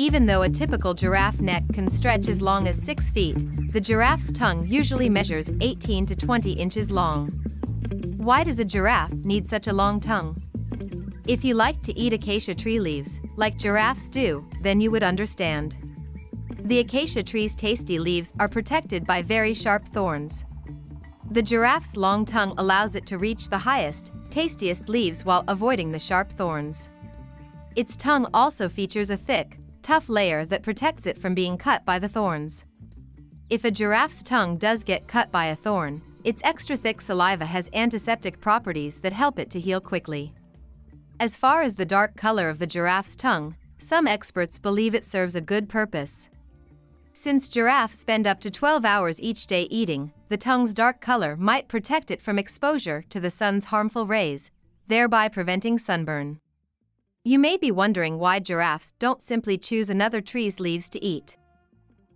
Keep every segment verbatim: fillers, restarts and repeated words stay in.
Even though a typical giraffe neck can stretch as long as six feet, the giraffe's tongue usually measures eighteen to twenty inches long. Why does a giraffe need such a long tongue? If you like to eat acacia tree leaves, like giraffes do, then you would understand. The acacia tree's tasty leaves are protected by very sharp thorns. The giraffe's long tongue allows it to reach the highest, tastiest leaves while avoiding the sharp thorns. Its tongue also features a thick, tough layer that protects it from being cut by the thorns. If a giraffe's tongue does get cut by a thorn, its extra-thick saliva has antiseptic properties that help it to heal quickly. As far as the dark color of the giraffe's tongue, some experts believe it serves a good purpose. Since giraffes spend up to twelve hours each day eating, the tongue's dark color might protect it from exposure to the sun's harmful rays, thereby preventing sunburn. You may be wondering why giraffes don't simply choose another tree's leaves to eat.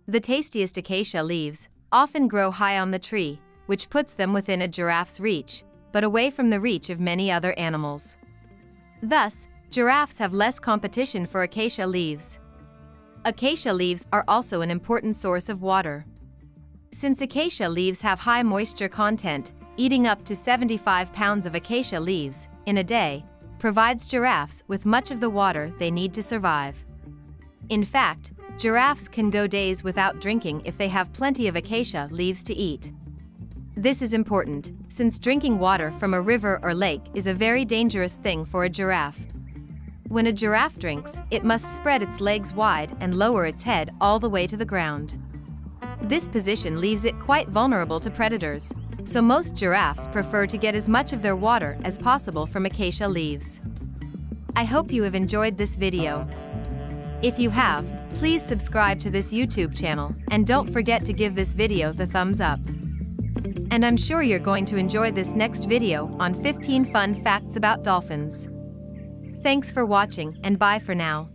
The tastiest acacia leaves often grow high on the tree, which puts them within a giraffe's reach, but away from the reach of many other animals. Thus, giraffes have less competition for acacia leaves. Acacia leaves are also an important source of water. Since acacia leaves have high moisture content, eating up to seventy-five pounds of acacia leaves in a day provides giraffes with much of the water they need to survive. In fact, giraffes can go days without drinking if they have plenty of acacia leaves to eat. This is important, since drinking water from a river or lake is a very dangerous thing for a giraffe. When a giraffe drinks, it must spread its legs wide and lower its head all the way to the ground. This position leaves it quite vulnerable to predators, so most giraffes prefer to get as much of their water as possible from acacia leaves. I hope you have enjoyed this video. If you have, please subscribe to this YouTube channel and don't forget to give this video the thumbs up. And I'm sure you're going to enjoy this next video on fifteen fun facts about dolphins. Thanks for watching and bye for now.